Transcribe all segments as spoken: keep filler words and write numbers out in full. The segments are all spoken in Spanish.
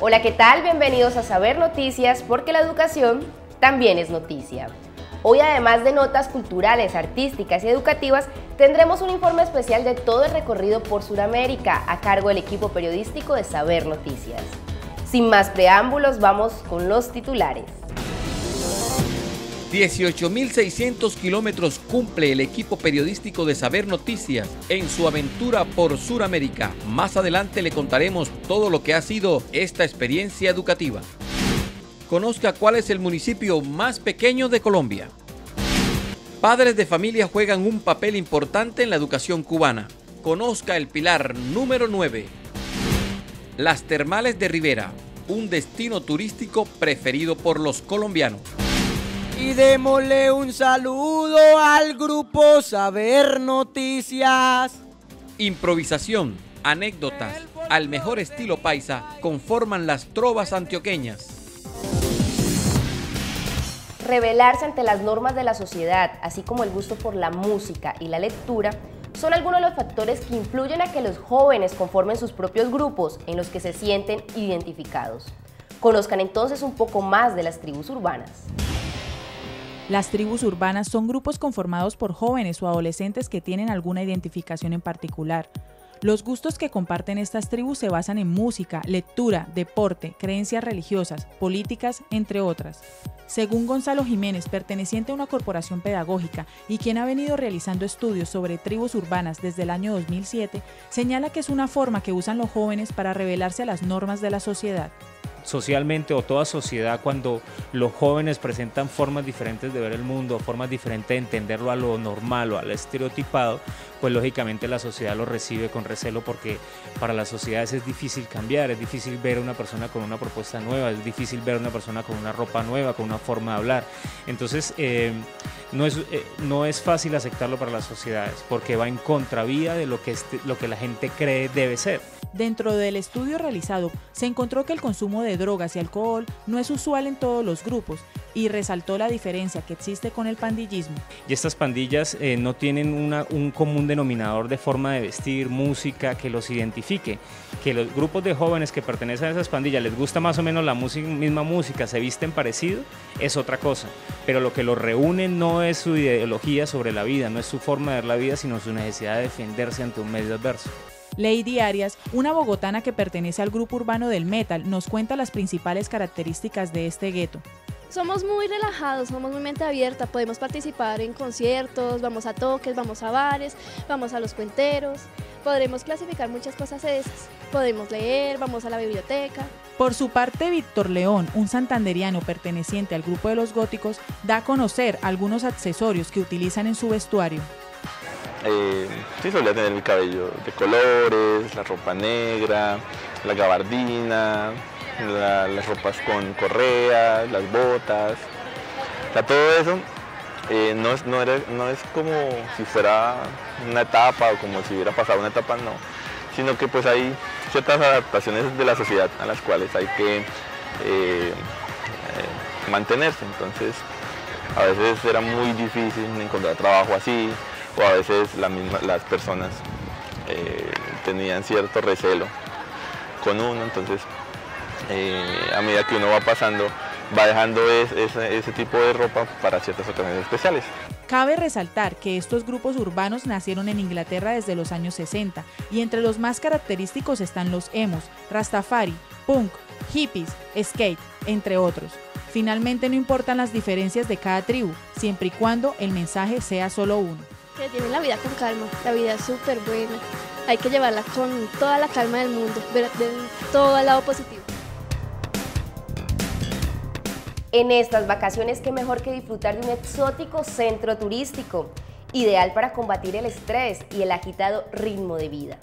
Hola, ¿qué tal? Bienvenidos a Saber Noticias, porque la educación también es noticia. Hoy, además de notas culturales, artísticas y educativas, tendremos un informe especial de todo el recorrido por Sudamérica a cargo del equipo periodístico de Saber Noticias. Sin más preámbulos, vamos con los titulares. dieciocho mil seiscientos kilómetros cumple el equipo periodístico de Saber Noticias en su aventura por Sudamérica. Más adelante le contaremos todo lo que ha sido esta experiencia educativa. Conozca cuál es el municipio más pequeño de Colombia. Padres de familia juegan un papel importante en la educación cubana. Conozca el pilar número nueve. Las termales de Rivera, un destino turístico preferido por los colombianos. Y démosle un saludo al grupo Saber Noticias. Improvisación, anécdotas, al mejor estilo paisa, conforman las trovas antioqueñas. Rebelarse ante las normas de la sociedad, así como el gusto por la música y la lectura, son algunos de los factores que influyen a que los jóvenes conformen sus propios grupos en los que se sienten identificados. Conozcan entonces un poco más de las tribus urbanas. Las tribus urbanas son grupos conformados por jóvenes o adolescentes que tienen alguna identificación en particular. Los gustos que comparten estas tribus se basan en música, lectura, deporte, creencias religiosas, políticas, entre otras. Según Gonzalo Jiménez, perteneciente a una corporación pedagógica y quien ha venido realizando estudios sobre tribus urbanas desde el año dos mil siete, señala que es una forma que usan los jóvenes para rebelarse a las normas de la sociedad. Socialmente, o toda sociedad, cuando los jóvenes presentan formas diferentes de ver el mundo, formas diferentes de entenderlo a lo normal o al estereotipado, pues lógicamente la sociedad lo recibe con recelo, porque para las sociedades es difícil cambiar, es difícil ver a una persona con una propuesta nueva, es difícil ver a una persona con una ropa nueva, con una forma de hablar. Entonces eh, no, es, eh, no es fácil aceptarlo para las sociedades, porque va en contravía de lo que, este, lo que la gente cree debe ser. Dentro del estudio realizado, se encontró que el consumo de drogas y alcohol no es usual en todos los grupos y resaltó la diferencia que existe con el pandillismo. Y estas pandillas eh, no tienen una, un común denominador de forma de vestir, música que los identifique, que los grupos de jóvenes que pertenecen a esas pandillas les gusta más o menos la música, misma música, se visten parecido, es otra cosa, pero lo que los reúne no es su ideología sobre la vida, no es su forma de ver la vida, sino su necesidad de defenderse ante un medio adverso. Lady Arias, una bogotana que pertenece al grupo urbano del metal, nos cuenta las principales características de este gueto. Somos muy relajados, somos muy mente abierta, podemos participar en conciertos, vamos a toques, vamos a bares, vamos a los cuenteros, podremos clasificar muchas cosas de esas, podemos leer, vamos a la biblioteca. Por su parte, Víctor León, un santanderiano perteneciente al grupo de los góticos, da a conocer algunos accesorios que utilizan en su vestuario. Eh, sí, solía tener mi cabello de colores, la ropa negra, la gabardina, la, las ropas con correas, las botas, o sea, todo eso eh, no, es, no, era, no es como si fuera una etapa o como si hubiera pasado una etapa, no, sino que pues hay ciertas adaptaciones de la sociedad a las cuales hay que eh, eh, mantenerse. Entonces a veces era muy difícil encontrar trabajo así, o a veces la misma, las personas eh, tenían cierto recelo con uno. Entonces eh, a medida que uno va pasando, va dejando es, es, ese tipo de ropa para ciertas ocasiones especiales. Cabe resaltar que estos grupos urbanos nacieron en Inglaterra desde los años sesenta y entre los más característicos están los emos, rastafari, punk, hippies, skate, entre otros. Finalmente, no importan las diferencias de cada tribu, siempre y cuando el mensaje sea solo uno. Que tienen la vida con calma, la vida es súper buena, hay que llevarla con toda la calma del mundo, ver de todo el lado positivo. En estas vacaciones, qué mejor que disfrutar de un exótico centro turístico, ideal para combatir el estrés y el agitado ritmo de vida.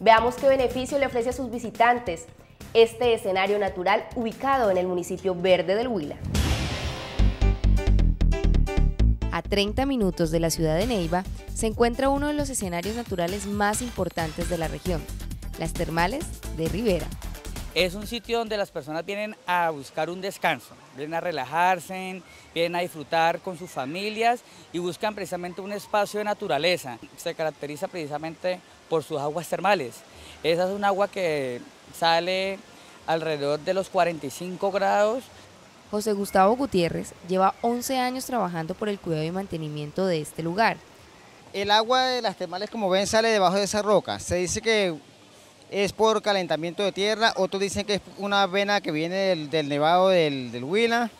Veamos qué beneficio le ofrece a sus visitantes este escenario natural ubicado en el municipio verde del Huila. A treinta minutos de la ciudad de Neiva se encuentra uno de los escenarios naturales más importantes de la región, las termales de Rivera. Es un sitio donde las personas vienen a buscar un descanso, vienen a relajarse, vienen a disfrutar con sus familias y buscan precisamente un espacio de naturaleza. Se caracteriza precisamente por sus aguas termales. Esa es un agua que sale alrededor de los cuarenta y cinco grados. José Gustavo Gutiérrez lleva once años trabajando por el cuidado y mantenimiento de este lugar. El agua de las termales, como ven, sale debajo de esa roca. Se dice que es por calentamiento de tierra, otros dicen que es una vena que viene del, del nevado del, del Huila.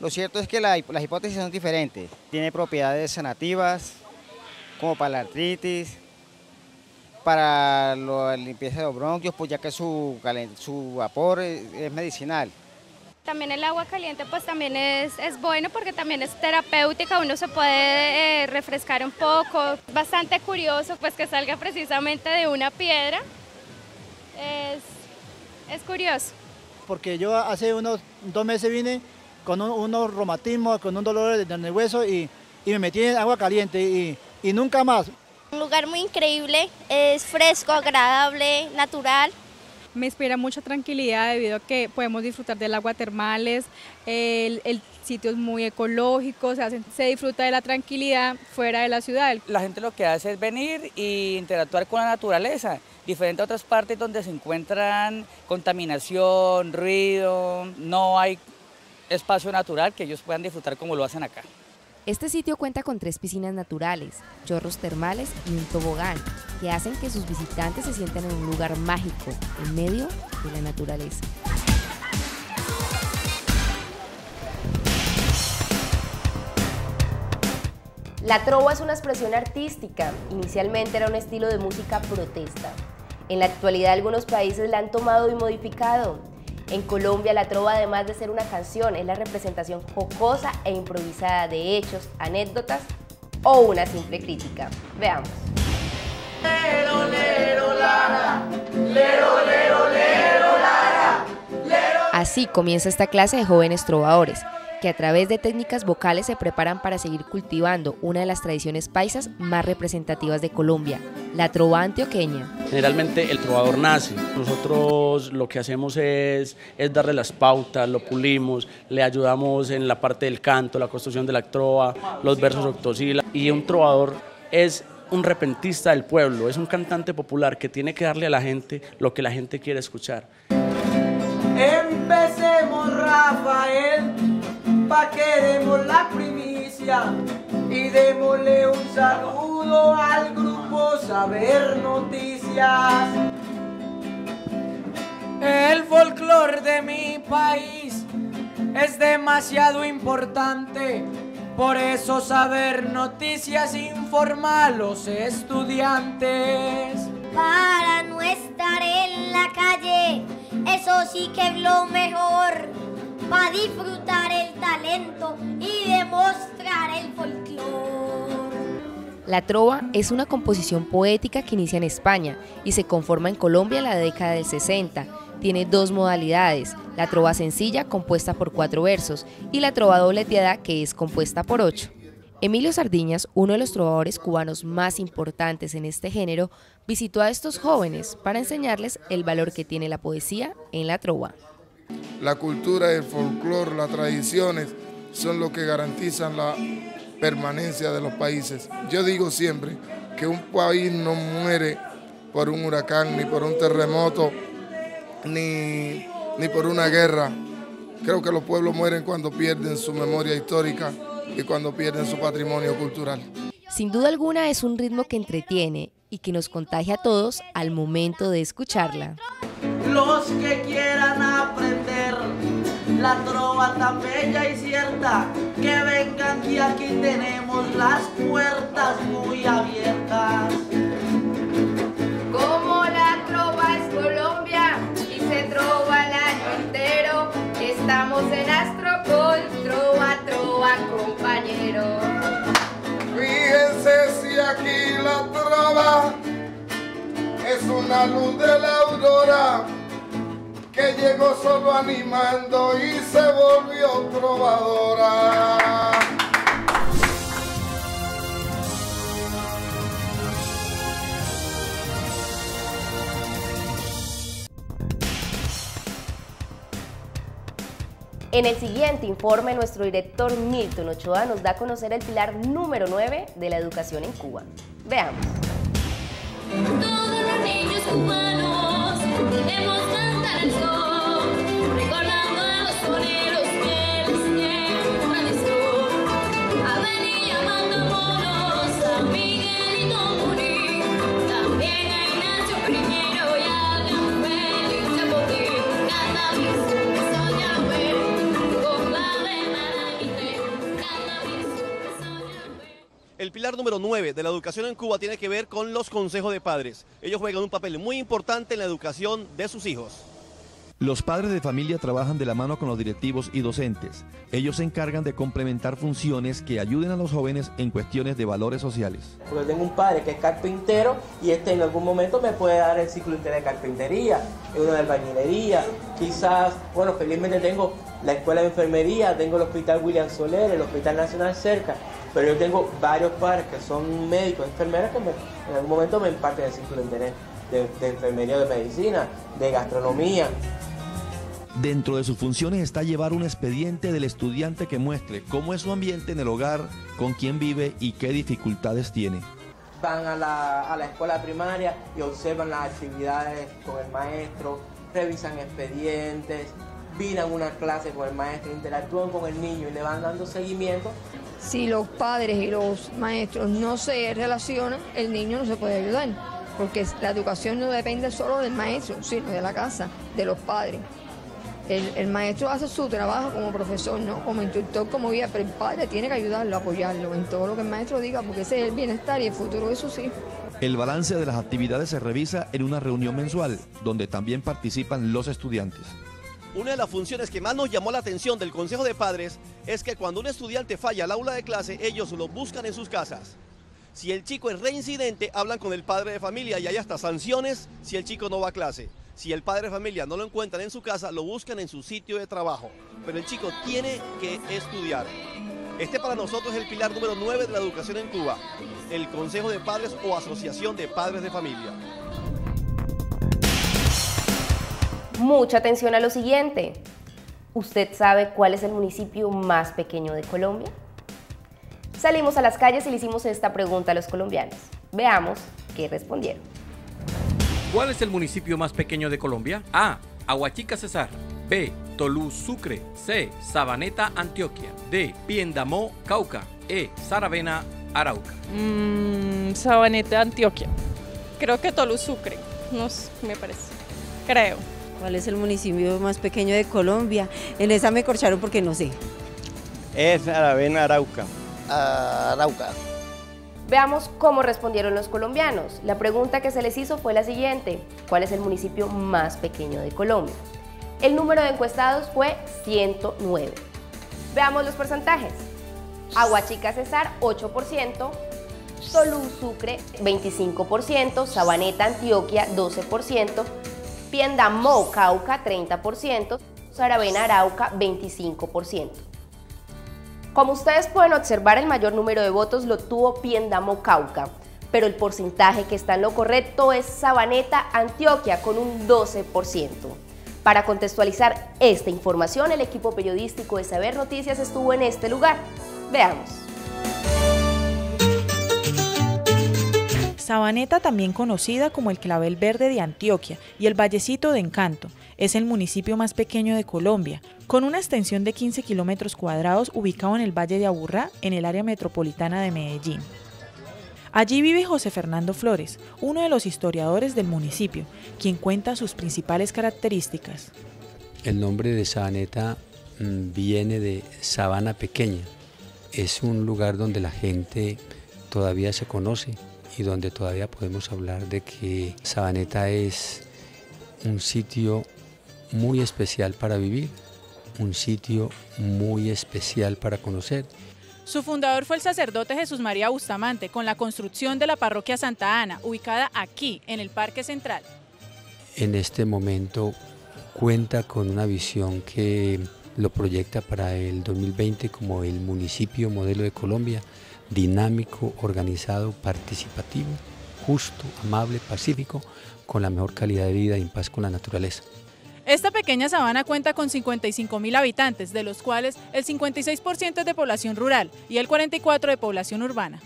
Lo cierto es que la, las hipótesis son diferentes. Tiene propiedades sanativas, como para la artritis, para la limpieza de los bronquios, pues ya que su, su vapor es, es medicinal. También el agua caliente pues también es, es bueno porque también es terapéutica, uno se puede eh, refrescar un poco. Bastante curioso pues que salga precisamente de una piedra, es, es curioso. Porque yo hace unos dos meses vine con un, unos reumatismos, con un dolor en el hueso y, y me metí en agua caliente y, y nunca más. Un lugar muy increíble, es fresco, agradable, natural. Me inspira mucha tranquilidad debido a que podemos disfrutar del agua termales, el, el sitio es muy ecológico, se, hace, se disfruta de la tranquilidad fuera de la ciudad. La gente lo que hace es venir e interactuar con la naturaleza, diferente a otras partes donde se encuentran contaminación, ruido, no hay espacio natural que ellos puedan disfrutar como lo hacen acá. Este sitio cuenta con tres piscinas naturales, chorros termales y un tobogán, que hacen que sus visitantes se sientan en un lugar mágico, en medio de la naturaleza. La trova es una expresión artística, inicialmente era un estilo de música protesta. En la actualidad algunos países la han tomado y modificado. En Colombia, la trova, además de ser una canción, es la representación jocosa e improvisada de hechos, anécdotas o una simple crítica. Veamos. Así comienza esta clase de jóvenes trovadores, que a través de técnicas vocales se preparan para seguir cultivando una de las tradiciones paisas más representativas de Colombia, la trova antioqueña. Generalmente el trovador nace, nosotros lo que hacemos es, es darle las pautas, lo pulimos, le ayudamos en la parte del canto, la construcción de la trova, los versos octosílabos, y un trovador es un repentista del pueblo, es un cantante popular que tiene que darle a la gente lo que la gente quiere escuchar. Empecemos, Rafael, pa' que demos la primicia y démosle un saludo al grupo Saber Noticias. El folclore de mi país es demasiado importante, por eso Saber Noticias informa a los estudiantes. Para no estar en la calle, eso sí que es lo mejor, para disfrutar el talento y demostrar el folclore. La trova es una composición poética que inicia en España y se conforma en Colombia en la década del sesenta. Tiene dos modalidades, la trova sencilla, compuesta por cuatro versos, y la trova dobleteada, que es compuesta por ocho. Emilio Sardiñas, uno de los trovadores cubanos más importantes en este género, visitó a estos jóvenes para enseñarles el valor que tiene la poesía en la trova. La cultura, el folclor, las tradiciones son lo que garantizan la permanencia de los países. Yo digo siempre que un país no muere por un huracán, ni por un terremoto, ni, ni por una guerra. Creo que los pueblos mueren cuando pierden su memoria histórica y cuando pierden su patrimonio cultural. Sin duda alguna es un ritmo que entretiene y que nos contagia a todos al momento de escucharla. Los que quieran aprender la trova tan bella y cierta, que vengan que aquí tenemos las puertas muy abiertas. Como la trova es Colombia y se trova el año entero, estamos en Astrocol, trova, trova, compañero. Fíjense si aquí la trova es una luz de la aurora que llegó solo animando y se volvió trovadora. En el siguiente informe, nuestro director Milton Ochoa nos da a conocer el pilar número nueve de la educación en Cuba. Veamos. Todos los niños cubanos debemos cantar el sol. El pilar número nueve de la educación en Cuba tiene que ver con los consejos de padres. Ellos juegan un papel muy importante en la educación de sus hijos. Los padres de familia trabajan de la mano con los directivos y docentes. Ellos se encargan de complementar funciones que ayuden a los jóvenes en cuestiones de valores sociales. Porque tengo un padre que es carpintero y este en algún momento me puede dar el ciclo de carpintería, uno de albañilería, quizás, bueno, felizmente tengo la escuela de enfermería, tengo el hospital William Soler, el hospital nacional cerca, pero yo tengo varios padres que son médicos, enfermeras que me, en algún momento me imparten el ciclo de, de, de enfermería, de medicina, de gastronomía. Dentro de sus funciones está llevar un expediente del estudiante que muestre cómo es su ambiente en el hogar, con quién vive y qué dificultades tiene. Van a la, a la escuela primaria y observan las actividades con el maestro, revisan expedientes, miran una clase con el maestro, interactúan con el niño y le van dando seguimiento. Si los padres y los maestros no se relacionan, el niño no se puede ayudar, porque la educación no depende solo del maestro, sino de la casa, de los padres. El, el maestro hace su trabajo como profesor, ¿no? Como instructor, como guía, pero el padre tiene que ayudarlo, apoyarlo en todo lo que el maestro diga, porque ese es el bienestar y el futuro de sus hijos. El balance de las actividades se revisa en una reunión mensual, donde también participan los estudiantes. Una de las funciones que más nos llamó la atención del Consejo de Padres es que cuando un estudiante falla al aula de clase, ellos lo buscan en sus casas. Si el chico es reincidente, hablan con el padre de familia y hay hasta sanciones si el chico no va a clase. Si el padre de familia no lo encuentran en su casa, lo buscan en su sitio de trabajo. Pero el chico tiene que estudiar. Este para nosotros es el pilar número nueve de la educación en Cuba, el Consejo de Padres o Asociación de Padres de Familia. Mucha atención a lo siguiente. ¿Usted sabe cuál es el municipio más pequeño de Colombia? Salimos a las calles y le hicimos esta pregunta a los colombianos. Veamos qué respondieron. ¿Cuál es el municipio más pequeño de Colombia? A. Aguachica, Cesar. B. Tolú, Sucre. C. Sabaneta, Antioquia. D. Piendamó, Cauca. E. Saravena, Arauca. Mm, Sabaneta, Antioquia. Creo que Tolú, Sucre. No sé, me parece. Creo. ¿Cuál es el municipio más pequeño de Colombia? En esa me corcharon porque no sé. Es Saravena, Arauca. Arauca. Veamos cómo respondieron los colombianos. La pregunta que se les hizo fue la siguiente: ¿cuál es el municipio más pequeño de Colombia? El número de encuestados fue ciento nueve. Veamos los porcentajes. Aguachica, Cesar, ocho por ciento. Tolú, Sucre, veinticinco por ciento. Sabaneta, Antioquia, doce por ciento. Piendamó, Cauca, treinta por ciento. Saravena, Arauca, veinticinco por ciento. Como ustedes pueden observar, el mayor número de votos lo tuvo Piendamó, Cauca, pero el porcentaje que está en lo correcto es Sabaneta, Antioquia, con un doce por ciento. Para contextualizar esta información, el equipo periodístico de Saber Noticias estuvo en este lugar. Veamos. Sabaneta, también conocida como el Clavel Verde de Antioquia y el Vallecito de Encanto, es el municipio más pequeño de Colombia, con una extensión de quince kilómetros cuadrados ubicado en el Valle de Aburrá, en el área metropolitana de Medellín. Allí vive José Fernando Flores, uno de los historiadores del municipio, quien cuenta sus principales características. El nombre de Sabaneta viene de Sabana Pequeña. Es un lugar donde la gente todavía se conoce y donde todavía podemos hablar de que Sabaneta es un sitio muy especial para vivir, un sitio muy especial para conocer. Su fundador fue el sacerdote Jesús María Bustamante, con la construcción de la parroquia Santa Ana, ubicada aquí, en el Parque Central. En este momento cuenta con una visión que lo proyecta para el dos mil veinte como el municipio modelo de Colombia, dinámico, organizado, participativo, justo, amable, pacífico, con la mejor calidad de vida y en paz con la naturaleza. Esta pequeña sabana cuenta con cincuenta y cinco mil habitantes, de los cuales el cincuenta y seis por ciento es de población rural y el cuarenta y cuatro por ciento de población urbana.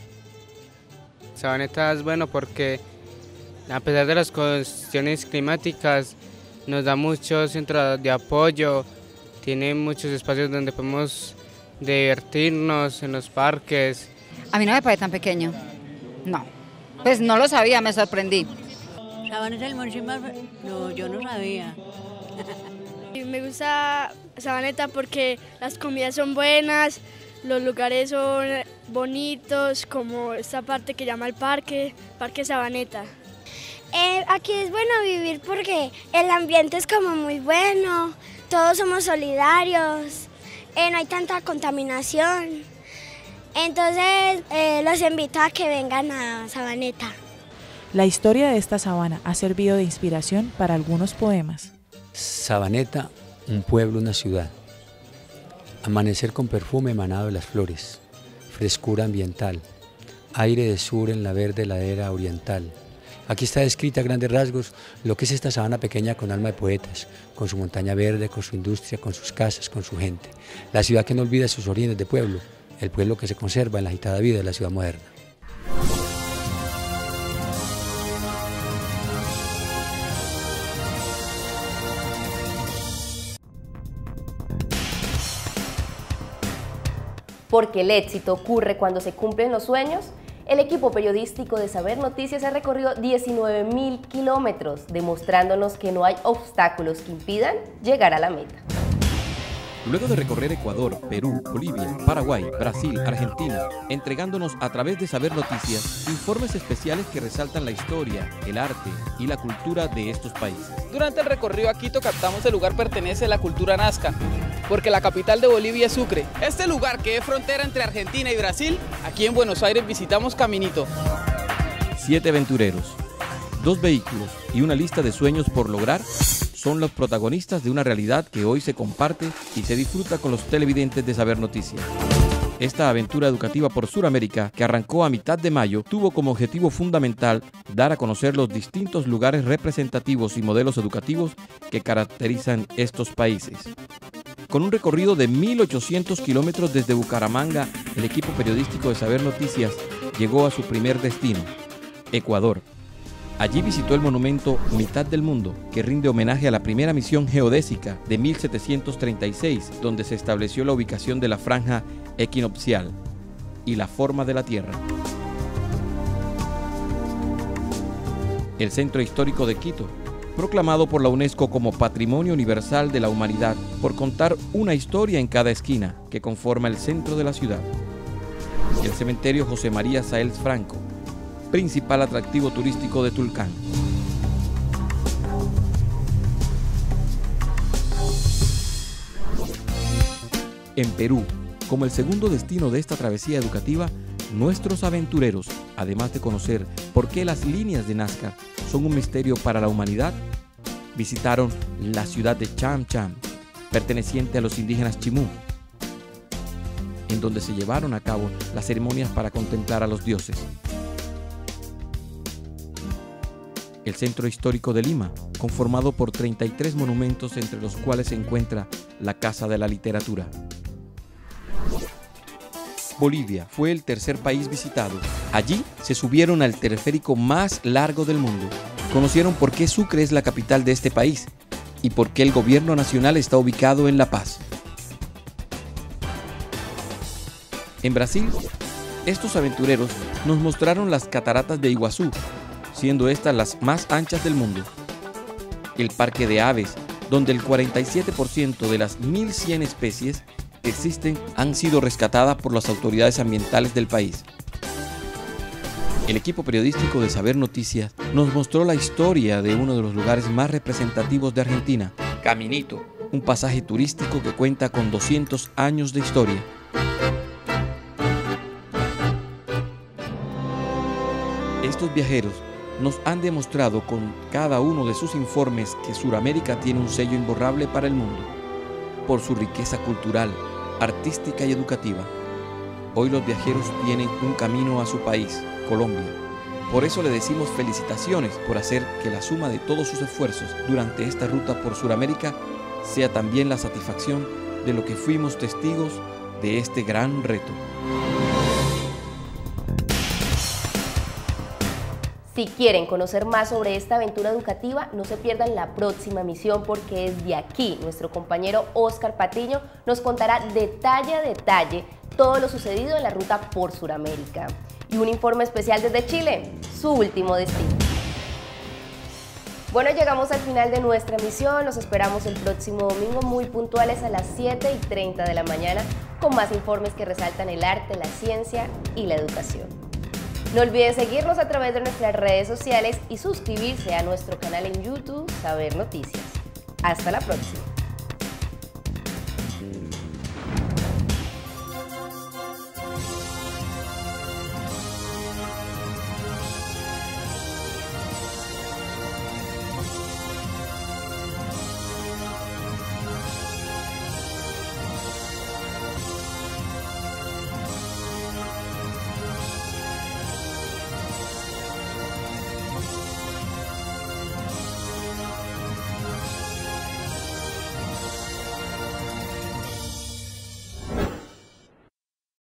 Sabaneta es bueno porque, a pesar de las condiciones climáticas, nos da muchos centros de apoyo, tiene muchos espacios donde podemos divertirnos, en los parques. A mí no me parece tan pequeño, no, pues no lo sabía, me sorprendí. Sabaneta es el municipio más... No, yo no sabía. Me gusta Sabaneta porque las comidas son buenas, los lugares son bonitos, como esta parte que llama el parque, Parque Sabaneta. Eh, aquí es bueno vivir porque el ambiente es como muy bueno, todos somos solidarios, eh, no hay tanta contaminación. Entonces eh, los invito a que vengan a Sabaneta. La historia de esta sabana ha servido de inspiración para algunos poemas. Sabaneta, un pueblo, una ciudad. Amanecer con perfume emanado de las flores, frescura ambiental, aire de sur en la verde ladera oriental. Aquí está descrita a grandes rasgos lo que es esta sabana pequeña con alma de poetas, con su montaña verde, con su industria, con sus casas, con su gente. La ciudad que no olvida sus orígenes de pueblo, el pueblo que se conserva en la agitada vida de la ciudad moderna. Porque el éxito ocurre cuando se cumplen los sueños. El equipo periodístico de Saber Noticias ha recorrido diecinueve mil kilómetros, demostrándonos que no hay obstáculos que impidan llegar a la meta. Luego de recorrer Ecuador, Perú, Bolivia, Paraguay, Brasil, Argentina, entregándonos a través de Saber Noticias informes especiales que resaltan la historia, el arte y la cultura de estos países. Durante el recorrido a Quito captamos el lugar pertenece a la cultura Nazca, porque la capital de Bolivia es Sucre. Este lugar que es frontera entre Argentina y Brasil, aquí en Buenos Aires visitamos Caminito. Siete aventureros, dos vehículos y una lista de sueños por lograr son los protagonistas de una realidad que hoy se comparte y se disfruta con los televidentes de Saber Noticias. Esta aventura educativa por Sudamérica, que arrancó a mitad de mayo, tuvo como objetivo fundamental dar a conocer los distintos lugares representativos y modelos educativos que caracterizan estos países. Con un recorrido de mil ochocientos kilómetros desde Bucaramanga, el equipo periodístico de Saber Noticias llegó a su primer destino, Ecuador. Allí visitó el monumento Mitad del Mundo, que rinde homenaje a la primera misión geodésica de mil setecientos treinta y seis, donde se estableció la ubicación de la franja equinoccial y la forma de la Tierra. El centro histórico de Quito, proclamado por la UNESCO como Patrimonio Universal de la Humanidad, por contar una historia en cada esquina que conforma el centro de la ciudad. El cementerio José María Sáez Franco, principal atractivo turístico de Tulcán. En Perú, como el segundo destino de esta travesía educativa, nuestros aventureros, además de conocer por qué las líneas de Nazca son un misterio para la humanidad, visitaron la ciudad de Chan Chan, perteneciente a los indígenas Chimú, en donde se llevaron a cabo las ceremonias para contemplar a los dioses. El centro histórico de Lima, conformado por treinta y tres monumentos, entre los cuales se encuentra la Casa de la Literatura. Bolivia fue el tercer país visitado. Allí se subieron al teleférico más largo del mundo. Conocieron por qué Sucre es la capital de este país y por qué el gobierno nacional está ubicado en La Paz. En Brasil, estos aventureros nos mostraron las cataratas de Iguazú, siendo estas las más anchas del mundo. El parque de aves, donde el cuarenta y siete por ciento de las mil cien especies que existen han sido rescatadas por las autoridades ambientales del país. El equipo periodístico de Saber Noticias nos mostró la historia de uno de los lugares más representativos de Argentina, Caminito, un pasaje turístico que cuenta con doscientos años de historia. Estos viajeros nos han demostrado con cada uno de sus informes que Sudamérica tiene un sello imborrable para el mundo, por su riqueza cultural, artística y educativa. Hoy los viajeros tienen un camino a su país, Colombia. Por eso le decimos felicitaciones por hacer que la suma de todos sus esfuerzos durante esta ruta por Sudamérica sea también la satisfacción de lo que fuimos testigos de este gran reto. Si quieren conocer más sobre esta aventura educativa, no se pierdan la próxima misión, porque desde aquí nuestro compañero Oscar Patiño nos contará detalle a detalle todo lo sucedido en la ruta por Sudamérica. Y un informe especial desde Chile, su último destino. Bueno, llegamos al final de nuestra emisión. Los esperamos el próximo domingo muy puntuales a las siete y treinta de la mañana con más informes que resaltan el arte, la ciencia y la educación. No olviden seguirnos a través de nuestras redes sociales y suscribirse a nuestro canal en YouTube, Saber Noticias. Hasta la próxima.